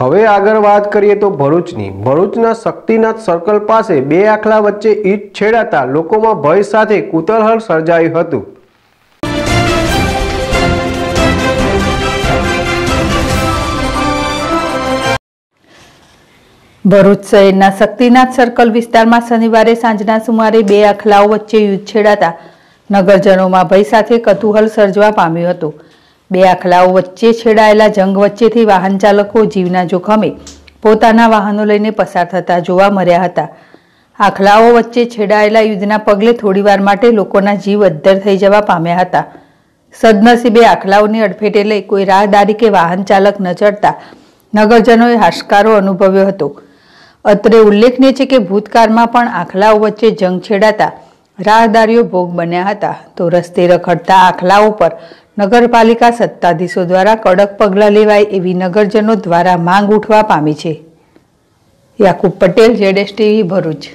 હવે આગળ વાત કરીએ તો ભરૂચની ભરૂચના શક્તિનાથ સર્કલ પાસે બે આખલા વચ્ચે ઈટ છેડાતા લોકોમાં ભય સાથે કુતૂહલ સર્જાયું હતું. ભરૂચ શહેરના શક્તિનાથ સર્કલ વિસ્તારમાં શનિવારે સાંજના સુમારે બે આખલાઓ વચ્ચે ઈટ છેડાતા નગરજનોમાં ભય સાથે કુતૂહલ સર્જવા પામ્યું હતું. બે આખલાઓ વચ્ચે છેડાયેલા જંગ વચ્ચેથી વાહન ચાલકો જીવના જોખમે પોતાના વાહનો લઈને પસાર થતા જોવા મળ્યા હતા. આખલાઓ વચ્ચે છેડાયેલા યુદ્ધના પગલે થોડીવાર માટે લોકોના જીવ અદ્ધર થઈ જવા પામ્યા હતા. સદનસીબે આખલાઓની અડફેટે લઈ કોઈ રાહદારી કે વાહન ચાલક ન ચડતા નગરજનોએ હાશકારો અનુભવ્યો હતો. અત્રે ઉલ્લેખનીય છે કે ભૂતકાળમાં પણ આખલાઓ વચ્ચે જંગ છેડાતા રાહદારીઓ ભોગ બન્યા હતા. તો રસ્તે રખડતા આખલાઓ પર નગરપાલિકા સત્તાધીશો દ્વારા કડક પગલાં લેવાય એવી નગરજનો દ્વારા માંગ ઉઠવા પામી છે. યાકુબ પટેલ, ZSTV, ભરૂચ.